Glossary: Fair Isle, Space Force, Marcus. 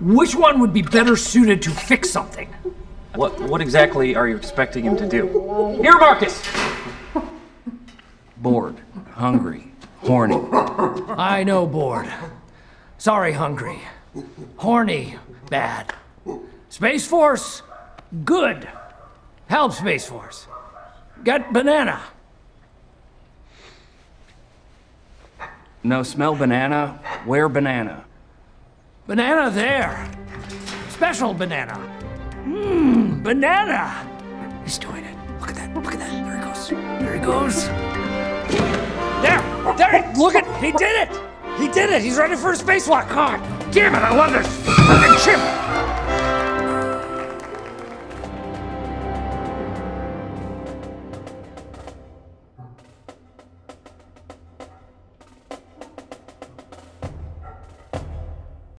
Which one would be better suited to fix something? What exactly are you expecting him to do? Here, Marcus! Bored, hungry, horny. I know bored. Sorry, hungry. Horny, bad. Space Force, good. Help, Space Force. Get banana. No, smell banana, wear banana. Banana there. Special banana. Mmm, banana. He's doing it. Look at that, look at that. There he goes. There he goes. There, there, look at, he did it. He did it. He's ready for a spacewalk. God damn it, I love this fucking chip.